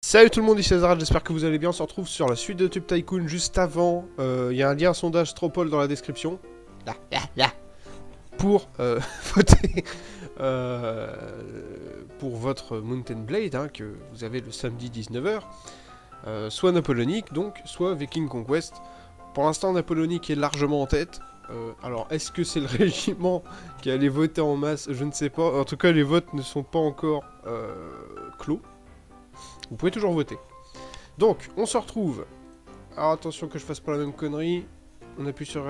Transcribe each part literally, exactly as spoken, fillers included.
Salut tout le monde, ici Azarath, j'espère que vous allez bien. On se retrouve sur la suite de Tube Tycoon juste avant. Il euh, y a un lien à sondage Stropol dans la description. Là, là, là. Pour euh, voter euh, pour votre Mountain Blade, hein, que vous avez le samedi dix-neuf heures. Euh, soit Napoléonique, donc, soit Viking Conquest. Pour l'instant, Napoléonique est largement en tête. Euh, alors, est-ce que c'est le régiment qui allait voter en masse? Je ne sais pas. En tout cas, les votes ne sont pas encore euh, clos. Vous pouvez toujours voter. Donc, on se retrouve. Alors, attention que je fasse pas la même connerie. On appuie sur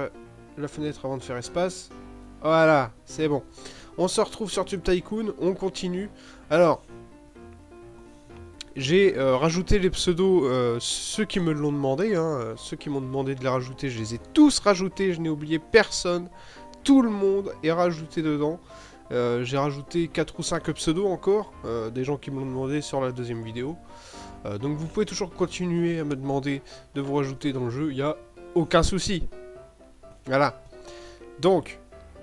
la fenêtre avant de faire espace. Voilà, c'est bon. On se retrouve sur Tube Tycoon. On continue. Alors, j'ai euh, rajouté les pseudos. Euh, ceux qui me l'ont demandé. Hein, ceux qui m'ont demandé de les rajouter, je les ai tous rajoutés. Je n'ai oublié personne. Tout le monde est rajouté dedans. Euh, j'ai rajouté quatre ou cinq pseudos encore, euh, des gens qui me l'ont demandé sur la deuxième vidéo. Euh, donc vous pouvez toujours continuer à me demander de vous rajouter dans le jeu, il n'y a aucun souci. Voilà. Donc,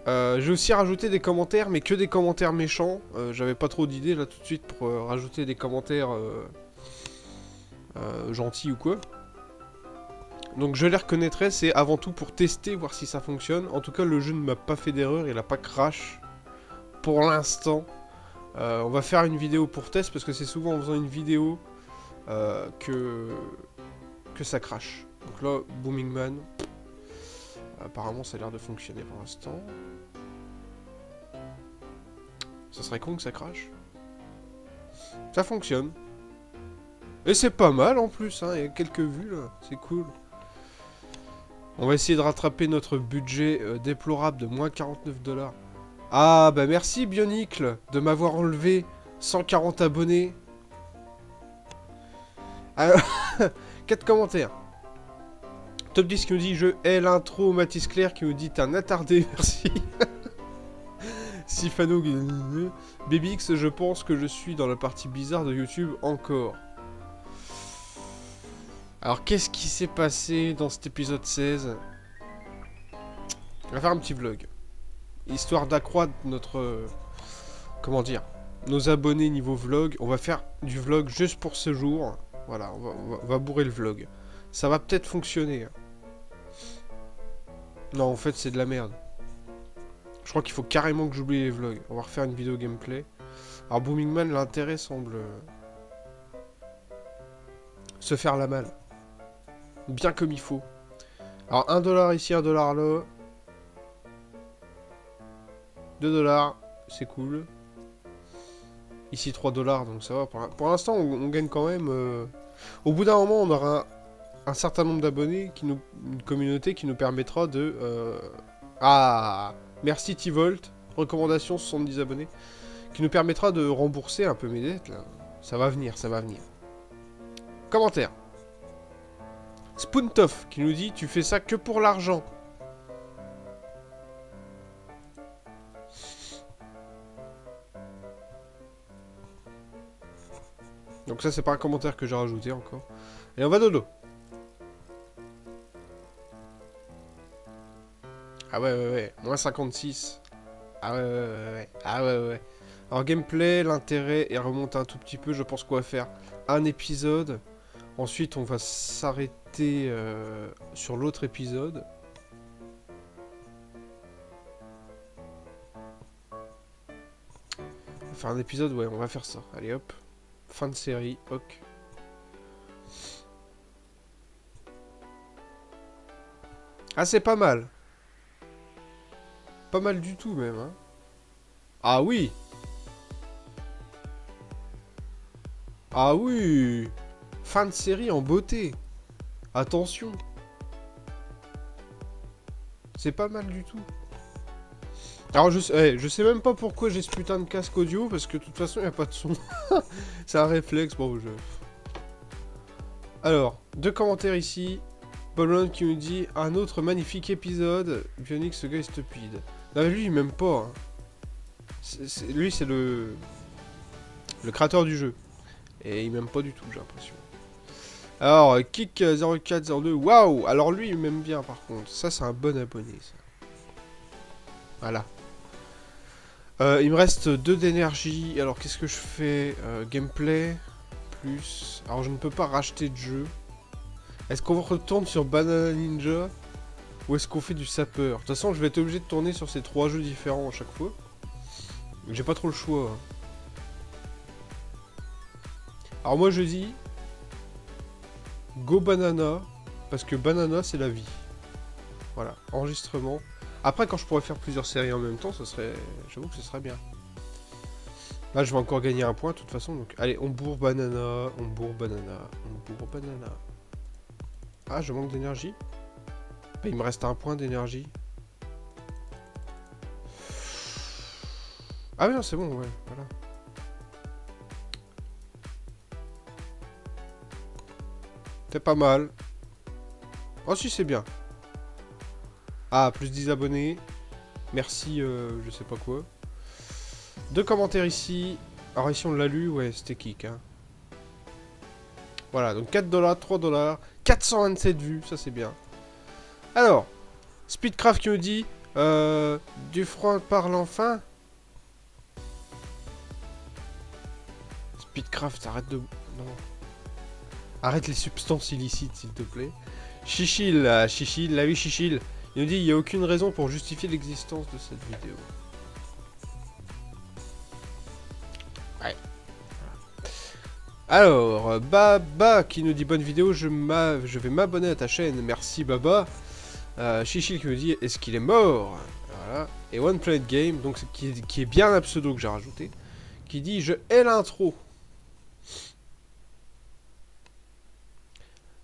euh, j'ai aussi rajouté des commentaires, mais que des commentaires méchants. Euh, J'avais pas trop d'idées là tout de suite pour euh, rajouter des commentaires euh, euh, gentils ou quoi. Donc je les reconnaîtrai, c'est avant tout pour tester, voir si ça fonctionne. En tout cas, le jeu ne m'a pas fait d'erreur, il n'a pas crash. Pour l'instant, euh, on va faire une vidéo pour test, parce que c'est souvent en faisant une vidéo euh, que, que ça crache. Donc là, Booming Man, apparemment ça a l'air de fonctionner pour l'instant. Ça serait con que ça crache. Ça fonctionne. Et c'est pas mal en plus, hein. Il y a quelques vues là, c'est cool. On va essayer de rattraper notre budget euh, déplorable de moins quarante-neuf dollars. Ah bah merci Bionicle de m'avoir enlevé cent quarante abonnés. Alors, quatre commentaires. Top dix qui nous dit je hais l'intro. Mathis Claire qui nous dit t'es un attardé, merci. Sifano B B X, je pense que je suis dans la partie bizarre de YouTube encore. Alors qu'est-ce qui s'est passé dans cet épisode seize? On va faire un petit vlog. Histoire d'accroître notre... Euh, comment dire, nos abonnés niveau vlog. On va faire du vlog juste pour ce jour. Voilà, on va, on va, on va bourrer le vlog. Ça va peut-être fonctionner. Non, en fait, c'est de la merde. Je crois qu'il faut carrément que j'oublie les vlogs. On va refaire une vidéo gameplay. Alors, Booming Man, l'intérêt semble... Euh, se faire la malle. Bien comme il faut. Alors, un dollar ici, un dollar là... deux dollars, c'est cool. Ici trois dollars, donc ça va. Pour l'instant, on, on gagne quand même. Euh... Au bout d'un moment, on aura un, un certain nombre d'abonnés, qui nous, une communauté qui nous permettra de. Euh... Ah, merci T-Volt, recommandation soixante-dix abonnés, qui nous permettra de rembourser un peu mes dettes là. Ça va venir, ça va venir. Commentaire. Spoontoff qui nous dit tu fais ça que pour l'argent. Donc ça c'est pas un commentaire que j'ai rajouté encore. Et on va dodo. Ah ouais ouais ouais. Moins cinquante-six. Ah ouais ouais ouais ouais. Ah ouais ouais ouais. Alors gameplay, l'intérêt et remonte un tout petit peu. Je pense qu'on va faire un épisode. Ensuite on va s'arrêter euh, sur l'autre épisode. Enfin un épisode ouais on va faire ça. Allez hop. Fin de série, ok. Ah c'est pas mal. Pas mal du tout même hein. Ah oui. Ah oui. Fin de série en beauté. Attention. C'est pas mal du tout. Alors je sais, ouais, je sais même pas pourquoi j'ai ce putain de casque audio, parce que de toute façon il n'y a pas de son. C'est un réflexe, bon je... Alors, deux commentaires ici. Bolon qui nous dit un autre magnifique épisode. Bionic, ce gars est stupide. Non mais lui il m'aime pas. Hein. C'est, c'est, lui c'est le... le créateur du jeu. Et il m'aime pas du tout j'ai l'impression. Alors, Kick zéro quatre zéro deux, waouh. Alors lui il m'aime bien par contre. Ça c'est un bon abonné ça. Voilà. Euh, il me reste deux d'énergie. Alors qu'est-ce que je fais euh, gameplay. plus. Alors je ne peux pas racheter de jeu. Est-ce qu'on retourne sur Banana Ninja ou est-ce qu'on fait du sapeur? De toute façon je vais être obligé de tourner sur ces trois jeux différents à chaque fois. J'ai pas trop le choix. Alors moi je dis Go Banana, parce que Banana c'est la vie. Voilà, enregistrement. Après quand je pourrais faire plusieurs séries en même temps, ça serait... j'avoue que ce serait bien. Là je vais encore gagner un point de toute façon, donc allez on bourre Banana, on bourre Banana, on bourre Banana. Ah je manque d'énergie. Bah, il me reste un point d'énergie. Ah mais non c'est bon, ouais, voilà. C'est pas mal. Oh si c'est bien. Ah plus dix abonnés. Merci euh, je sais pas quoi. Deux commentaires ici. Alors ici on l'a lu, ouais c'était kick hein. Voilà donc quatre dollars, trois dollars, quatre cent vingt-sept vues, ça c'est bien. Alors Speedcraft qui nous dit euh, du front parle enfin. Speedcraft arrête de... non. Arrête les substances illicites s'il te plaît. Chichil, euh, Chichil, la vie Chichil. Il nous dit il n'y a aucune raison pour justifier l'existence de cette vidéo. Alors, Baba qui nous dit bonne vidéo, je, je vais m'abonner à ta chaîne, merci Baba. Euh, Chichil qui nous dit est-ce qu'il est mort? Voilà. Et One Planet Game, donc qui, qui est bien un pseudo que j'ai rajouté, qui dit je hais l'intro.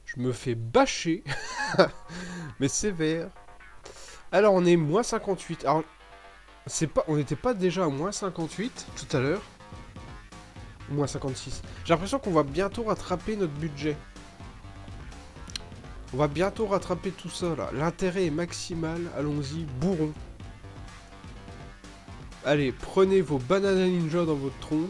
Je me fais bâcher, mais sévère. Alors on est moins cinquante-huit. Alors, c'est pas, on n'était pas déjà à moins cinquante-huit tout à l'heure? Moins cinquante-six. J'ai l'impression qu'on va bientôt rattraper notre budget. On va bientôt rattraper tout ça là. L'intérêt est maximal. Allons-y, bourron. Allez, prenez vos Banana Ninja dans votre tronche.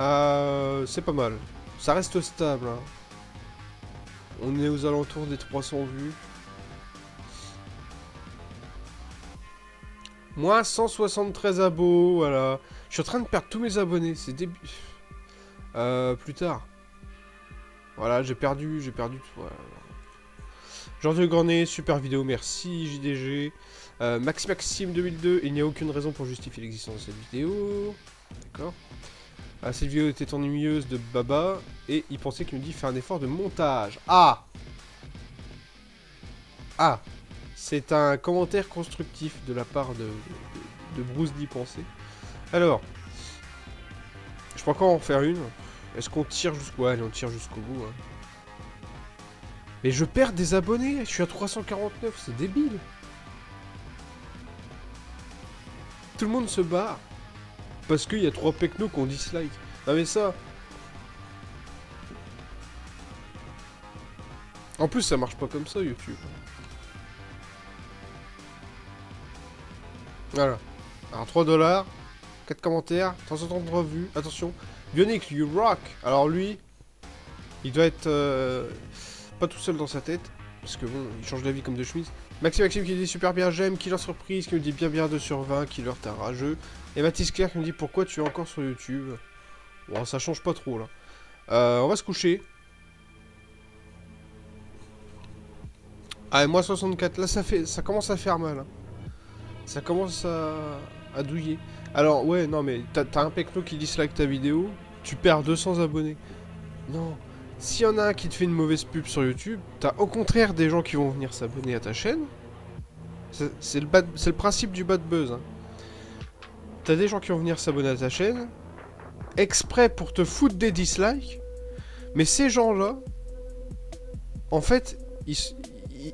Euh, c'est pas mal. Ça reste stable. Hein. On est aux alentours des trois cents vues. Moins cent soixante-treize abos, voilà. Je suis en train de perdre tous mes abonnés, c'est début. Euh, plus tard. Voilà, j'ai perdu, j'ai perdu. Voilà. Jean-Dieu Granet, super vidéo, merci J D G. Euh, Max Maxime deux mille deux, il n'y a aucune raison pour justifier l'existence de cette vidéo. D'accord. Ah, cette vidéo était ennuyeuse de Baba, et il pensait qu'il me dit faire un effort de montage. Ah Ah c'est un commentaire constructif de la part de, de, de Bruce d'y penser. Alors, je peux encore en faire une. Est-ce qu'on tire jusqu'au... ouais, allez, on tire jusqu'au bout. Hein. Mais je perds des abonnés. Je suis à trois cent quarante-neuf, c'est débile. Tout le monde se barre. Parce qu'il y a trois pecnos qu'on dislike. Ah mais ça... en plus, ça marche pas comme ça, YouTube. Voilà. Alors trois dollars, quatre commentaires, trois cent trente-trois vues. Attention. Bionicle, you rock. Alors lui, il doit être euh, pas tout seul dans sa tête. Parce que bon, il change d'avis comme de chemise. Maxime Maxime qui dit super bien, j'aime. Killer Surprise qui nous dit bien bien deux sur vingt. Killer, t'as rageux. Et Mathis Claire qui nous dit pourquoi tu es encore sur YouTube. Bon, ça change pas trop là. Euh, on va se coucher. Ah, et moi soixante-quatre. Là, ça, fait, ça commence à faire mal. Hein. Ça commence à... à douiller. Alors, ouais, non, mais t'as un pecno qui dislike ta vidéo, tu perds deux cents abonnés. Non. S'il y en a un qui te fait une mauvaise pub sur YouTube, t'as au contraire des gens qui vont venir s'abonner à ta chaîne. C'est le, bad... le principe du bad buzz. Hein. T'as des gens qui vont venir s'abonner à ta chaîne, exprès pour te foutre des dislikes, mais ces gens-là, en fait, ils...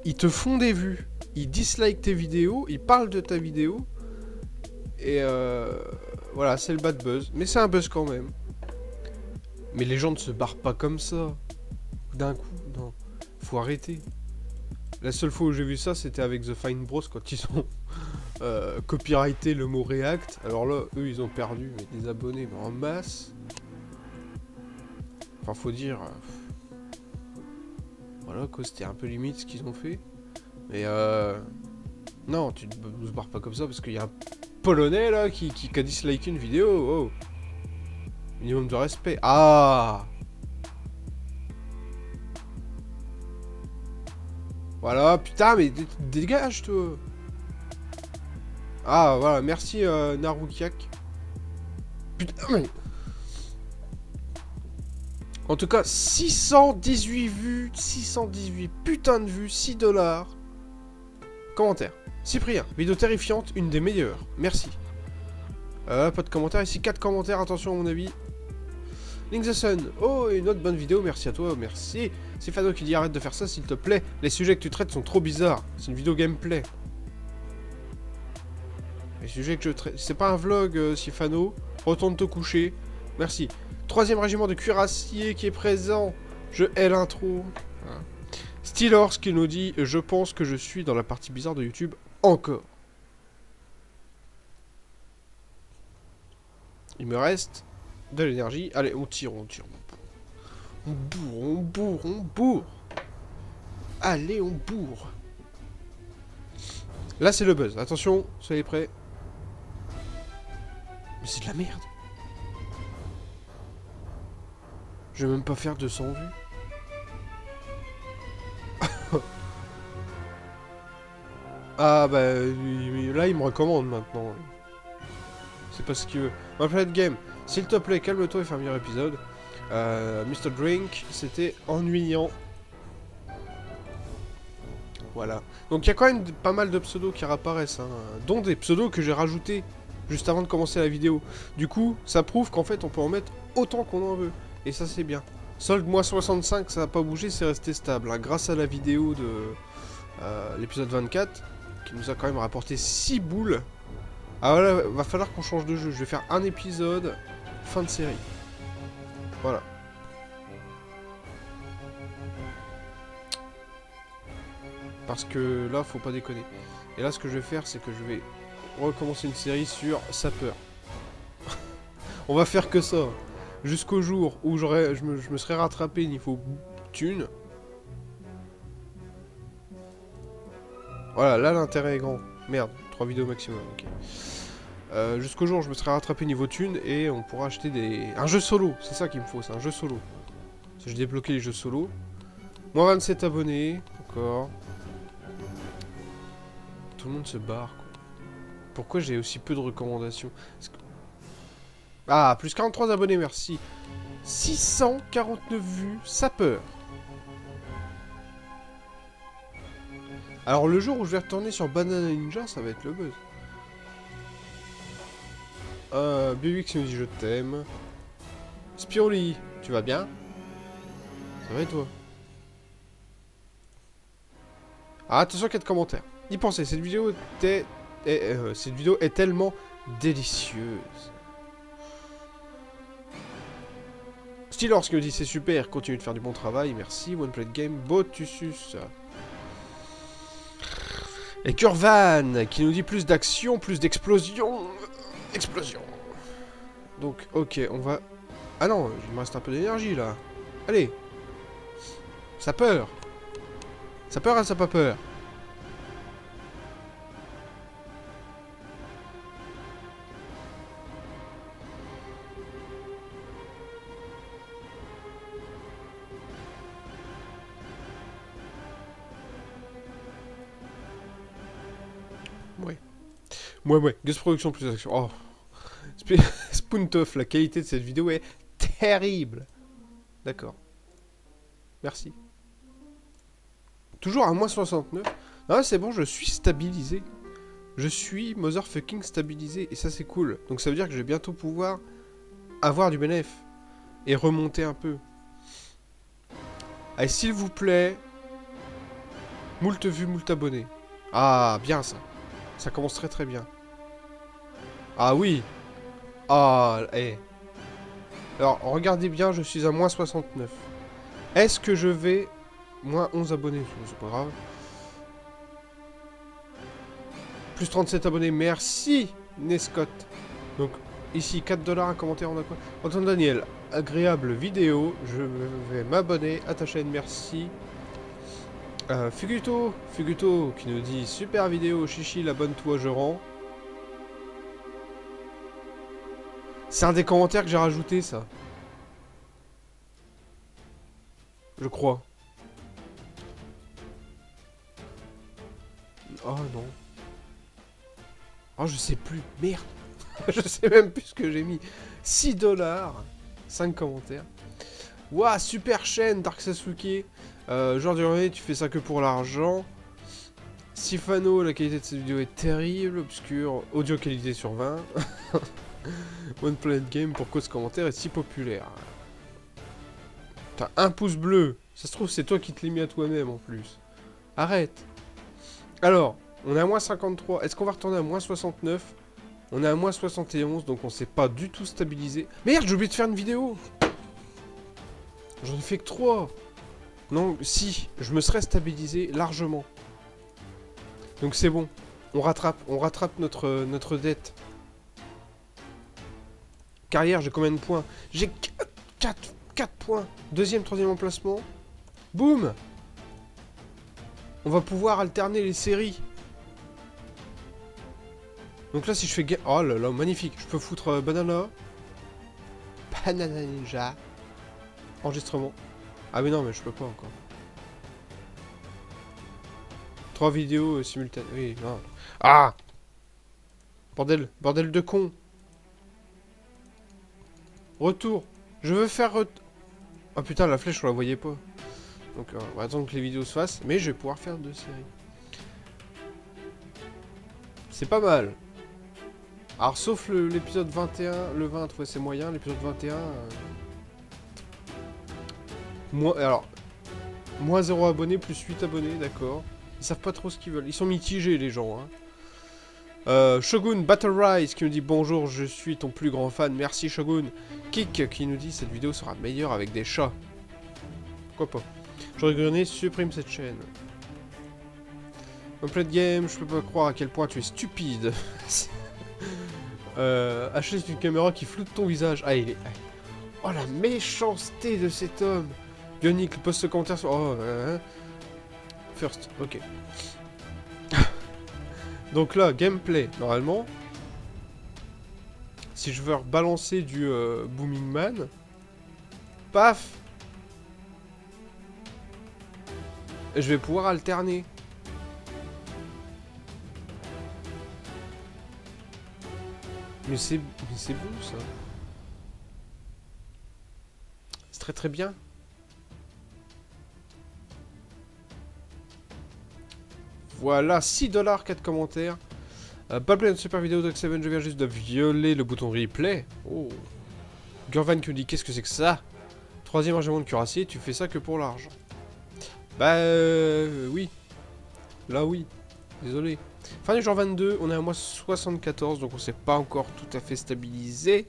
ils te font des vues. Ils dislikent tes vidéos, ils parlent de ta vidéo. Et euh, voilà, c'est le bad buzz. Mais c'est un buzz quand même. Mais les gens ne se barrent pas comme ça. D'un coup, non. Faut arrêter. La seule fois où j'ai vu ça, c'était avec The Fine Bros. Quand ils ont euh, copyrighté le mot REACT. Alors là, eux, ils ont perdu mais des abonnés mais en masse. Enfin, faut dire... voilà, quoi, c'était un peu limite ce qu'ils ont fait. Mais euh... non, tu ne te barres pas comme ça parce qu'il y a un polonais là qui, qui, qui a disliké une vidéo. Oh. Minimum de respect. Ah. Voilà, putain, mais dégage toi. Ah voilà, merci euh, Narukiak. Putain, mais... En tout cas, six cent dix-huit vues, six cent dix-huit putain de vues, six dollars. Commentaire. Cyprien, vidéo terrifiante, une des meilleures. Merci. Euh, pas de commentaire, ici quatre commentaires, attention à mon avis. Link the Sun, oh, une autre bonne vidéo, merci à toi, merci. C'est Fado qui dit arrête de faire ça s'il te plaît, les sujets que tu traites sont trop bizarres. C'est une vidéo gameplay. Les sujets que je traite... C'est pas un vlog, euh, Sifano. Retourne te coucher. Merci. Troisième régiment de cuirassiers qui est présent. Je hais l'intro. Hein. Steelers qui nous dit... Je pense que je suis dans la partie bizarre de YouTube encore. Il me reste de l'énergie. Allez, on tire, on tire. On bourre, on bourre, on bourre. Allez, on bourre. Là, c'est le buzz. Attention, soyez prêts. Mais c'est de la merde. Je vais même pas faire deux cents vues. Ah bah là il me recommande maintenant. C'est pas ce qu'il veut. Ma planète game, s'il te plaît calme-toi et fais un meilleur épisode. Euh, mister Drink, c'était ennuyant. Voilà. Donc il y a quand même pas mal de pseudos qui réapparaissent, hein, dont des pseudos que j'ai rajoutés juste avant de commencer la vidéo. Du coup, ça prouve qu'en fait, on peut en mettre autant qu'on en veut. Et ça, c'est bien. Solde moins soixante-cinq, ça n'a pas bougé, c'est resté stable. Hein, grâce à la vidéo de euh, l'épisode vingt-quatre, qui nous a quand même rapporté six boules. Ah voilà, va falloir qu'on change de jeu. Je vais faire un épisode, fin de série. Voilà. Parce que là, faut pas déconner. Et là, ce que je vais faire, c'est que je vais recommencer une série sur Sapeur. On va faire que ça. Jusqu'au jour où j'aurais, je, me, je me serais rattrapé niveau thune. Voilà, là, l'intérêt est grand. Merde, trois vidéos maximum. Okay. Euh, Jusqu'au jour où je me serais rattrapé niveau thune et on pourra acheter des... Un jeu solo, c'est ça qu'il me faut, c'est un jeu solo. Parce que j'ai débloqué les jeux solo. Moins vingt-sept abonnés, encore. Tout le monde se barre, quoi. Pourquoi j'ai aussi peu de recommandations que... Ah, plus quarante-trois abonnés, merci. six cent quarante-neuf vues, Sapeur. Alors, le jour où je vais retourner sur Banana Ninja, ça va être le buzz. Euh, Bionicle nous dit je t'aime. Spiroli, tu vas bien? Ça va et toi? Ah, attention, quatre commentaires. Y penser, cette vidéo était... est, euh, cette vidéo est tellement délicieuse. Steelers qui nous dit c'est super, continue de faire du bon travail, merci. One Plate Game, Botusus. Et Curvan qui nous dit plus d'action, plus d'explosion. Explosion. Donc, ok, on va... Ah non, il me reste un peu d'énergie là. Allez. Ça peur. Ça peur, elle, ça pas peur. Ouais, ouais, Gus Production plus action. Oh. Sp Spoontoff, la qualité de cette vidéo est terrible. D'accord. Merci. Toujours à moins soixante-neuf. Ah, c'est bon, je suis stabilisé. Je suis motherfucking stabilisé. Et ça, c'est cool. Donc, ça veut dire que je vais bientôt pouvoir avoir du bénéf. Et remonter un peu. Allez, s'il vous plaît. Moult vues, moult abonnés. Ah, bien ça. Ça commence très très bien. Ah oui. Ah, eh. Alors, regardez bien, je suis à moins soixante-neuf. Est-ce que je vais... Moins onze abonnés, c'est pas grave. Plus trente-sept abonnés, merci, Nescott. Donc, ici, quatre dollars, un commentaire, on a quoi? Antoine Daniel, agréable vidéo, je vais m'abonner à ta chaîne, merci. Euh, Fuguto, Fuguto qui nous dit super vidéo, chichi, l'abonne-toi, je rends. C'est un des commentaires que j'ai rajouté, ça. Je crois. Oh non. Oh, je sais plus. Merde. Je sais même plus ce que j'ai mis. six dollars. cinq commentaires. Waouh, super chaîne, Dark Sasuke. Euh, genre de journée, tu fais ça que pour l'argent. Sifano, la qualité de cette vidéo est terrible. Obscure. Audio qualité sur vingt. One Planet Game, pourquoi ce commentaire est si populaire? T'as un pouce bleu. Ça se trouve, c'est toi qui te l'es mis à toi-même en plus. Arrête. Alors, on est à moins cinquante-trois. Est-ce qu'on va retourner à moins soixante-neuf? On est à moins soixante et onze, donc on s'est pas du tout stabilisé. Merde, j'ai oublié de faire une vidéo. J'en ai fait que trois. Non, si, je me serais stabilisé largement. Donc c'est bon. On rattrape, on rattrape notre, notre dette. Carrière, j'ai combien de points? J'ai quatre points. Deuxième, troisième emplacement. Boum. On va pouvoir alterner les séries. Donc là, si je fais... Oh là là, magnifique. Je peux foutre euh, Banana. Banana Ninja. Enregistrement. Ah mais non, mais je peux pas encore. Trois vidéos euh, simultanées. Oui, non. Ah. Bordel, bordel de con. Retour. Je veux faire... Ret... Oh putain, la flèche, on la voyait pas. Donc euh, on va attendre que les vidéos se fassent. Mais je vais pouvoir faire deux séries. C'est pas mal. Alors sauf l'épisode vingt et un. Le vingt, ouais, c'est moyen. L'épisode vingt et un... Euh... Moi, alors... Moins zéro abonnés, plus huit abonnés, d'accord. Ils savent pas trop ce qu'ils veulent. Ils sont mitigés, les gens, hein. Euh, Shogun Battle Rise qui nous dit bonjour, je suis ton plus grand fan, merci Shogun. Kik qui nous dit cette vidéo sera meilleure avec des chats. Pourquoi pas. J'aurais grenier, supprime cette chaîne. Complete Game, je peux pas croire à quel point tu es stupide. euh, achète une caméra qui floute ton visage. Ah, il est. Oh la méchanceté de cet homme. Bionicle, poste ce commentaire sur. Oh, hein. First, ok. Donc là, gameplay, normalement, si je veux rebalancer du euh, Booming Man, paf, je vais pouvoir alterner. Mais c'est c'est bon ça. C'est très très bien. Voilà, six dollars, quatre commentaires. Euh, pas plein de super vidéo, Doc sept, je viens juste de violer le bouton replay. Oh. Gurvan qui nous dit, qu'est-ce que c'est que ça? Troisième régiment de cuirassier, tu fais ça que pour l'argent. Bah, euh, oui. Là, oui. Désolé. Fin du jour vingt-deux, on est à moins soixante-quatorze, donc on s'est pas encore tout à fait stabilisé.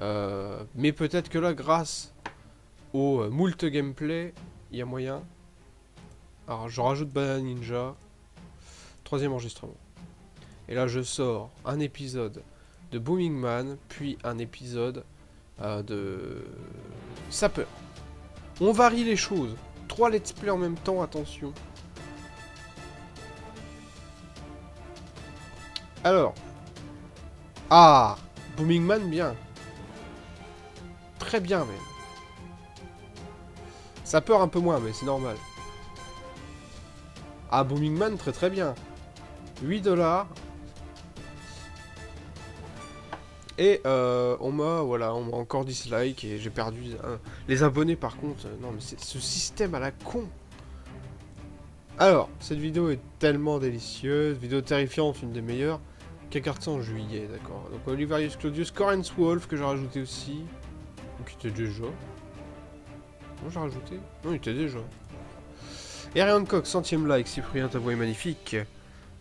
Euh, mais peut-être que là, grâce au euh, moult gameplay, il y a moyen. Alors, je rajoute Banana Ninja. Troisième enregistrement. Et là, je sors un épisode de Booming Man, puis un épisode euh, de Sapeur. On varie les choses. Trois let's play en même temps, attention. Alors. Ah, Booming Man, bien. Très bien, même. Sapeur un peu moins, mais c'est normal. Ah, Booming Man, très très bien. huit dollars. Et euh, on m'a voilà, on m'a encore dislike et j'ai perdu hein, les abonnés par contre. Non mais c'est ce système à la con. Alors, cette vidéo est tellement délicieuse, vidéo terrifiante, une des meilleures. K-Cartes en juillet, d'accord. Donc Oliverius Claudius, Correns Wolf que j'ai rajouté aussi. Donc il était déjà. Non, j'ai rajouté. Non, il était déjà. Et Ariane Coq, centième like, Cyprien, ta voix est magnifique.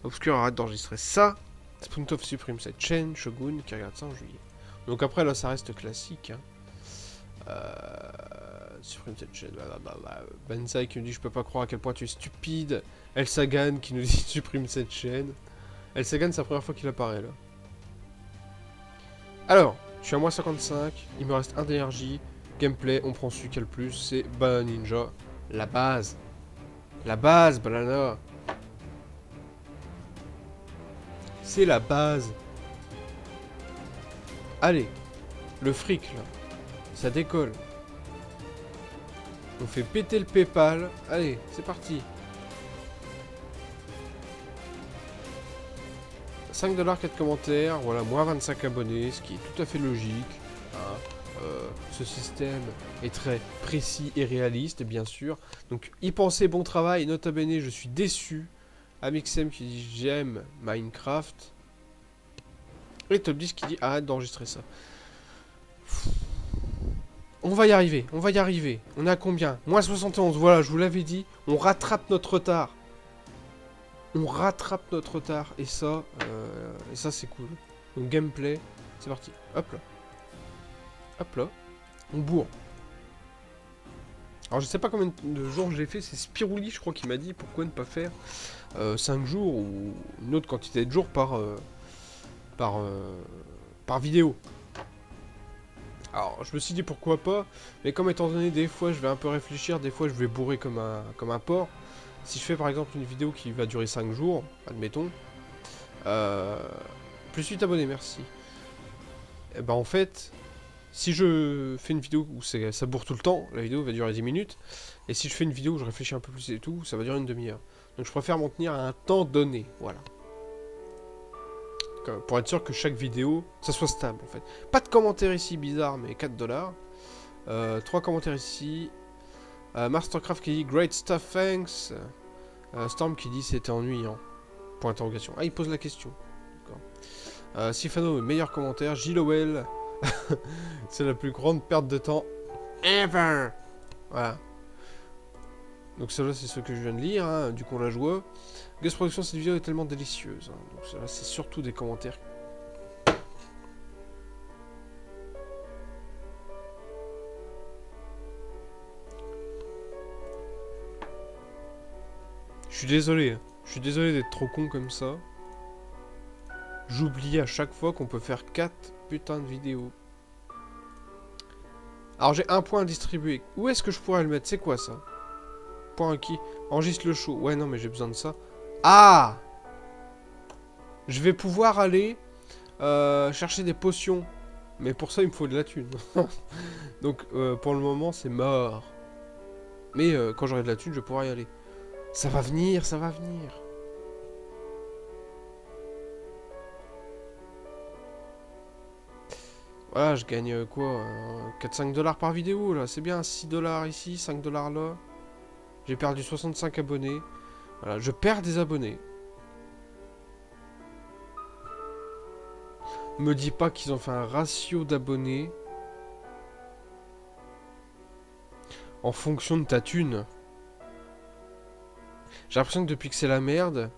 Obscur, arrête d'enregistrer ça. Spuntoff supprime cette chaîne, Shogun qui regarde ça en juillet. Donc après là ça reste classique. Hein. Euh... Supprime cette chaîne, blablabla. Bensai qui nous dit je peux pas croire à quel point tu es stupide. El Sagan qui nous dit supprime cette chaîne. El Sagan c'est la première fois qu'il apparaît là. Alors, je suis à moins cinquante-cinq, il me reste un d'énergie. Gameplay, on prend celui qui a le plus, c'est Banana Ninja. La base. La base, Banana. C'est la base. Allez. Le fric, là. Ça décolle. On fait péter le PayPal. Allez, c'est parti. cinq dollars, quatre commentaires. Voilà, moins vingt-cinq abonnés, ce qui est tout à fait logique. Hein. Euh, ce système est très précis et réaliste, bien sûr. Donc, y penser, bon travail. Nota bene, je suis déçu. Amixem qui dit j'aime Minecraft. Et Top dix qui dit arrête d'enregistrer ça. On va y arriver, on va y arriver. On est à combien? Moins soixante et onze, voilà, je vous l'avais dit. On rattrape notre retard. On rattrape notre retard. Et ça, euh, et ça c'est cool. Donc gameplay, c'est parti. Hop là. Hop là. On bourre. Alors je sais pas combien de jours j'ai fait, c'est Spirouli je crois qui m'a dit pourquoi ne pas faire euh, cinq jours ou une autre quantité de jours par euh, par, euh, par vidéo. Alors je me suis dit pourquoi pas, mais comme étant donné des fois je vais un peu réfléchir, des fois je vais bourrer comme un, comme un porc. Si je fais par exemple une vidéo qui va durer cinq jours, admettons, euh, plus huit abonnés, merci. Et ben en fait... Si je fais une vidéo où ça bourre tout le temps, la vidéo va durer dix minutes. Et si je fais une vidéo où je réfléchis un peu plus et tout, ça va durer une demi-heure. Donc je préfère m'en tenir à un temps donné, voilà. Pour être sûr que chaque vidéo, ça soit stable en fait. Pas de commentaires ici, bizarre, mais quatre dollars. Euh, trois commentaires ici. Euh, Mastercraft qui dit « Great stuff, thanks euh, ». Storm qui dit « C'était ennuyant ». Point d'interrogation. Ah, il pose la question. Euh, Sifano, meilleur commentaire. Gilowell. C'est la plus grande perte de temps ever. Voilà. Donc celle-là c'est ce que je viens de lire, hein, du coup on la joue. Gus Production, cette vidéo est tellement délicieuse. Hein. Donc celle-là c'est surtout des commentaires. Je suis désolé, hein. Je suis désolé d'être trop con comme ça. J'oublie à chaque fois qu'on peut faire quatre putains de vidéos. Alors j'ai un point à distribuer. Où est-ce que je pourrais le mettre? C'est quoi ça? Point à qui? Enregistre le show. Ouais non mais j'ai besoin de ça. Ah! Je vais pouvoir aller euh, chercher des potions. Mais pour ça il me faut de la thune. Donc euh, pour le moment c'est mort. Mais euh, quand j'aurai de la thune je pourrai y aller. Ça va venir, ça va venir. Voilà, je gagne quoi, quatre à cinq dollars par vidéo, là, c'est bien, six dollars ici, cinq dollars là. J'ai perdu soixante-cinq abonnés. Voilà, je perds des abonnés. Me dis pas qu'ils ont fait un ratio d'abonnés en fonction de ta thune. J'ai l'impression que depuis que c'est la merde,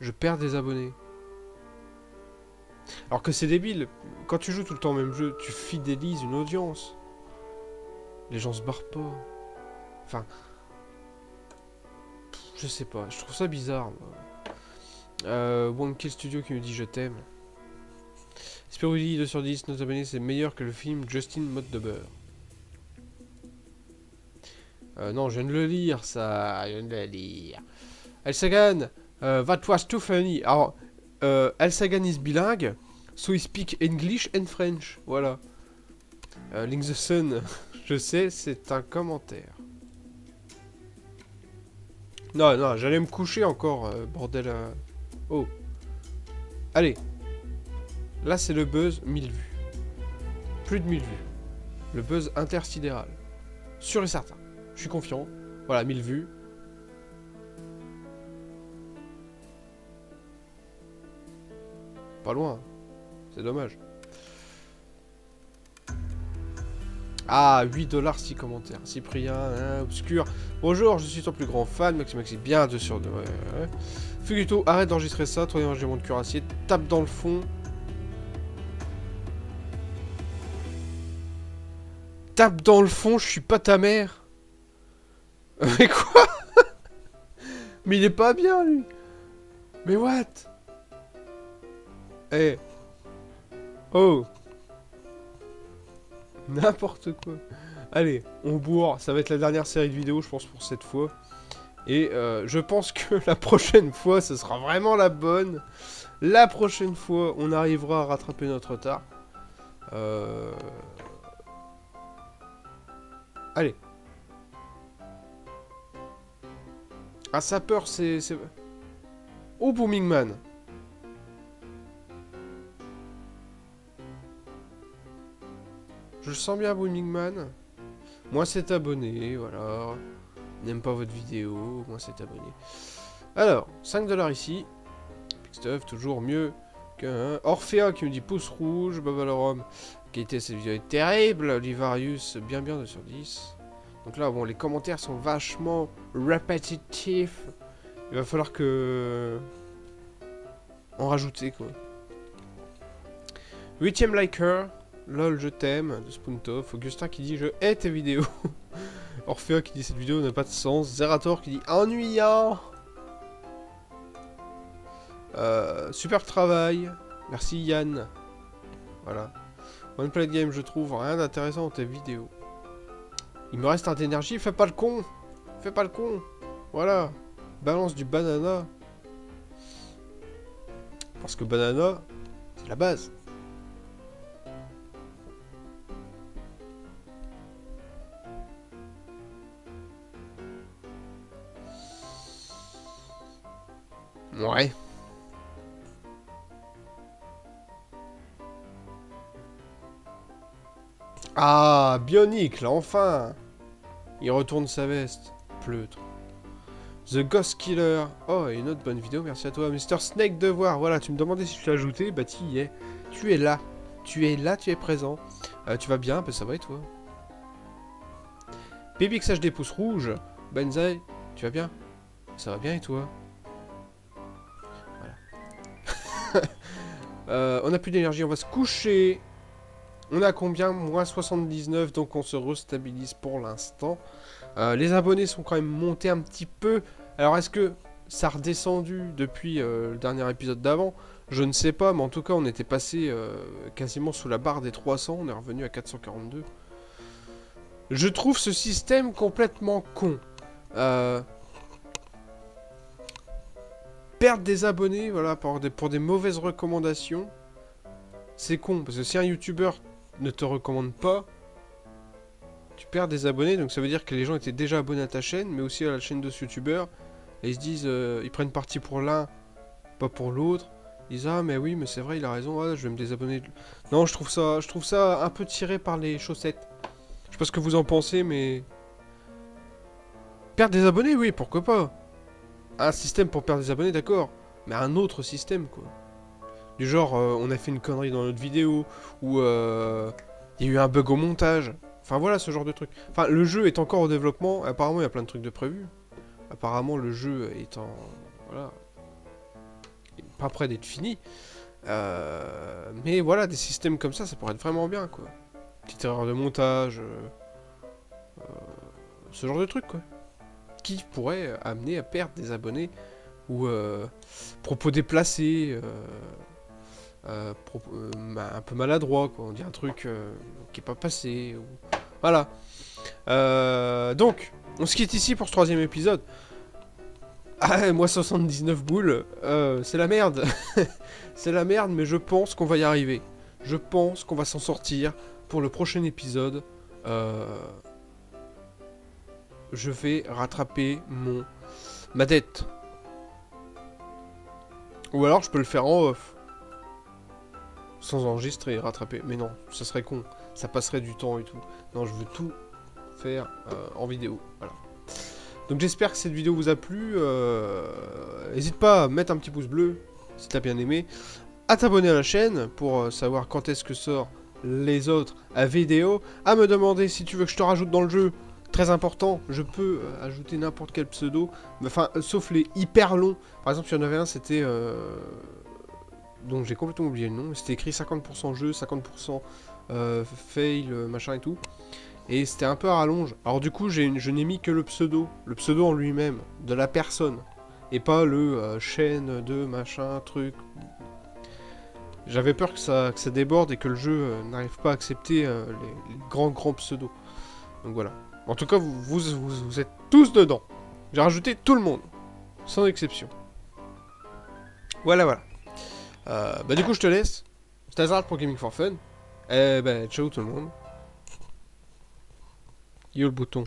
je perds des abonnés. Alors que c'est débile, quand tu joues tout le temps au même jeu, tu fidélises une audience. Les gens se barrent pas. Enfin... Je sais pas, je trouve ça bizarre. Euh, One Kill Studio qui me dit je t'aime. Spirulli deux sur dix, nos abonnés c'est meilleur que le film Justin Mode de Beurre. Euh, non, je viens de le lire ça, je viens de le lire. El Sagan, uh, that was too funny. Alors... Euh, El Sagan is bilingue, so he speak English and French. Voilà. Euh, Link the Sun, je sais, c'est un commentaire. Non, non, j'allais me coucher encore, euh, bordel. Euh... Oh. Allez. Là, c'est le buzz, mille vues. Plus de mille vues. Le buzz intersidéral. Sûr et certain. Je suis confiant. Voilà, mille vues. Pas loin, c'est dommage. Ah, huit dollars, six commentaires. Cyprien, hein, obscur. Bonjour, je suis ton plus grand fan. Maxi Maxi, bien de sur. Ouais, ouais. Fuguto, arrête d'enregistrer ça. Toi, j'ai mon cuirassier. Tape dans le fond. Tape dans le fond, je suis pas ta mère. Mais quoi? Mais il est pas bien, lui. Mais what? Eh hey. Oh. N'importe quoi. Allez, on bourre. Ça va être la dernière série de vidéos, je pense, pour cette fois. Et euh, je pense que la prochaine fois, ce sera vraiment la bonne. La prochaine fois, on arrivera à rattraper notre retard. Euh... Allez. Ah, Sapeur, c'est... Oh, Booming Man. Je sens bien, Booming Man. Moi, c'est abonné, voilà. N'aime pas votre vidéo, moi, c'est abonné. Alors, cinq dollars ici. Pick stuff, toujours mieux qu'un... Orphéa qui me dit pouce rouge, Babalorum. Qualité de cette vidéo est terrible. Olivarius, bien bien deux sur dix. Donc là, bon, les commentaires sont vachement répétitifs. Il va falloir que... en rajouter, quoi. huitième liker. Lol, je t'aime. De Spuntoff. Augustin qui dit je hais tes vidéos. Orphéa qui dit cette vidéo n'a pas de sens. Zerator qui dit ennuyant. Euh, super travail. Merci Yann. Voilà. One Plate Game, je trouve rien d'intéressant dans tes vidéos. Il me reste un d'énergie, fais pas le con. Fais pas le con. Voilà. Balance du banana. Parce que banana, c'est la base. Ouais. Ah, Bionicle, enfin. Il retourne sa veste. Pleutre. The Ghost Killer. Oh, et une autre bonne vidéo, merci à toi. mister Snake Devoir, voilà, tu me demandais si tu l'as ajouté. Bah, tu y es. Tu es là. Tu es là, tu es présent. Euh, tu vas bien, bah, ça va et toi. B B X H D pouce rouge. Benzai, tu vas bien. Ça va bien et toi. Voilà. euh, on n'a plus d'énergie, on va se coucher. On a combien? Moins soixante-dix-neuf, donc on se restabilise pour l'instant. Euh, les abonnés sont quand même montés un petit peu. Alors, est-ce que ça a redescendu depuis euh, le dernier épisode d'avant? Je ne sais pas, mais en tout cas, on était passé euh, quasiment sous la barre des trois cents. On est revenu à quatre cent quarante-deux. Je trouve ce système complètement con. Euh... Perdre des abonnés, voilà, pour des, pour des mauvaises recommandations, c'est con. Parce que si un youtubeur ne te recommande pas, tu perds des abonnés, donc ça veut dire que les gens étaient déjà abonnés à ta chaîne, mais aussi à la chaîne de ce youtubeur, et ils se disent, euh, ils prennent parti pour l'un, pas pour l'autre, ils disent, ah mais oui, mais c'est vrai, il a raison, ah, je vais me désabonner. Non, je trouve ça, je trouve ça un peu tiré par les chaussettes. Je sais pas ce que vous en pensez, mais... Perdre des abonnés, oui, pourquoi pas. Un système pour perdre des abonnés, d'accord, mais un autre système, quoi. Du genre, euh, on a fait une connerie dans notre vidéo, ou euh, il y a eu un bug au montage. Enfin, voilà, ce genre de truc. Enfin, le jeu est encore au développement. Apparemment, il y a plein de trucs de prévus. Apparemment, le jeu est en... Voilà. Il n'est pas prêt d'être fini. Euh... Mais voilà, des systèmes comme ça, ça pourrait être vraiment bien, quoi. Petite erreur de montage. Euh... Euh... Ce genre de truc, quoi. Qui pourrait amener à perdre des abonnés, ou euh... propos déplacés... Euh... Euh, pro euh, un peu maladroit, quoi. On dit un truc euh, qui n'est pas passé. Ou... Voilà. Euh, donc, on se quitte ici pour ce troisième épisode. Ah, moi, soixante-dix-neuf boules. Euh, c'est la merde. C'est la merde, mais je pense qu'on va y arriver. Je pense qu'on va s'en sortir pour le prochain épisode. Euh... Je vais rattraper mon ma dette. Ou alors, je peux le faire en off. Sans enregistrer, rattraper. Mais non, ça serait con. Ça passerait du temps et tout. Non, je veux tout faire euh, en vidéo. Voilà. Donc j'espère que cette vidéo vous a plu. Euh... N'hésite pas à mettre un petit pouce bleu si t'as bien aimé. À t'abonner à la chaîne pour savoir quand est-ce que sort les autres vidéos. À me demander si tu veux que je te rajoute dans le jeu. Très important, je peux ajouter n'importe quel pseudo. Enfin, sauf les hyper longs. Par exemple, il y en avait un, c'était... Euh... Donc j'ai complètement oublié le nom. C'était écrit cinquante pour cent jeu, cinquante pour cent euh, fail, machin et tout. Et c'était un peu à rallonge. Alors du coup, j'ai, je n'ai mis que le pseudo. Le pseudo en lui-même, de la personne. Et pas le euh, chaîne de machin, truc. J'avais peur que ça, que ça déborde et que le jeu euh, n'arrive pas à accepter euh, les, les grands, grands pseudos. Donc voilà. En tout cas, vous, vous, vous, vous êtes tous dedans. J'ai rajouté tout le monde. Sans exception. Voilà, voilà. Euh, bah du coup je te laisse, c'était Azarath pour Gaming for Fun, Euh, bah, ciao tout le monde. Yo le bouton.